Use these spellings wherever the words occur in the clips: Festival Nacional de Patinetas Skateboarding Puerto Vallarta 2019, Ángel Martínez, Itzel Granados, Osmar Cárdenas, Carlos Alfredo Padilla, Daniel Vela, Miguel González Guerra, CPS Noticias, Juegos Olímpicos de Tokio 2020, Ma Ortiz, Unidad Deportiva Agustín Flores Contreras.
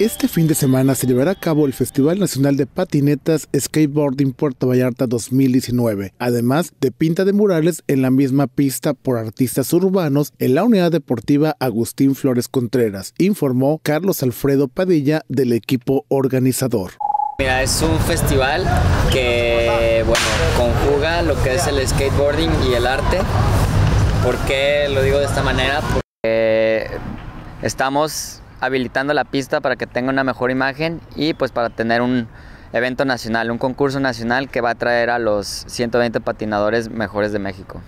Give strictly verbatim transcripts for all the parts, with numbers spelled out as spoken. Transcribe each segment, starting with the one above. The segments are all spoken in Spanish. Este fin de semana se llevará a cabo el Festival Nacional de Patinetas Skateboarding Puerto Vallarta dos mil diecinueve, además de pinta de murales en la misma pista por artistas urbanos en la Unidad Deportiva Agustín Flores Contreras, informó Carlos Alfredo Padilla del equipo organizador. Mira, es un festival que, bueno, conjuga lo que es el skateboarding y el arte. ¿Por qué lo digo de esta manera? Porque estamos habilitando la pista para que tenga una mejor imagen y pues para tener un evento nacional, un concurso nacional que va a traer a los ciento veinte patinadores mejores de México.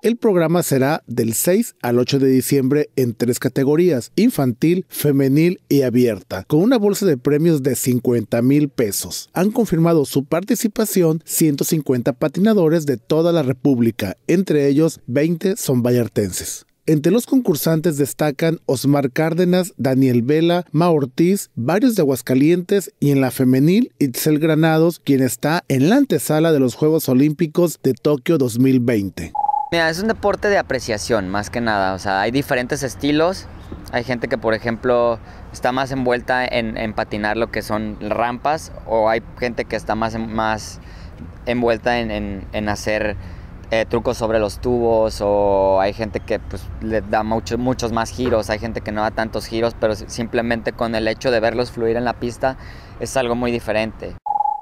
El programa será del seis al ocho de diciembre en tres categorías, infantil, femenil y abierta, con una bolsa de premios de cincuenta mil pesos. Han confirmado su participación ciento cincuenta patinadores de toda la República, entre ellos veinte son vallartenses. Entre los concursantes destacan Osmar Cárdenas, Daniel Vela, Ma Ortiz, varios de Aguascalientes y en la femenil Itzel Granados, quien está en la antesala de los Juegos Olímpicos de Tokio dos mil veinte. Mira, es un deporte de apreciación más que nada, o sea, hay diferentes estilos, hay gente que por ejemplo está más envuelta en, en patinar lo que son rampas o hay gente que está más, más envuelta en, en, en hacer Eh, trucos sobre los tubos, o hay gente que pues, le da mucho, muchos más giros, hay gente que no da tantos giros, pero simplemente con el hecho de verlos fluir en la pista es algo muy diferente.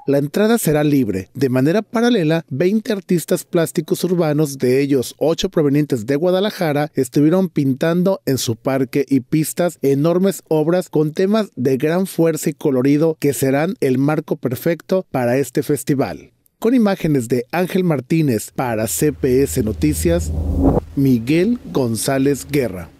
La entrada será libre. De manera paralela, veinte artistas plásticos urbanos, de ellos ocho provenientes de Guadalajara, estuvieron pintando en su parque y pistas enormes obras con temas de gran fuerza y colorido que serán el marco perfecto para este festival. Con imágenes de Ángel Martínez para C P S Noticias, Miguel González Guerra.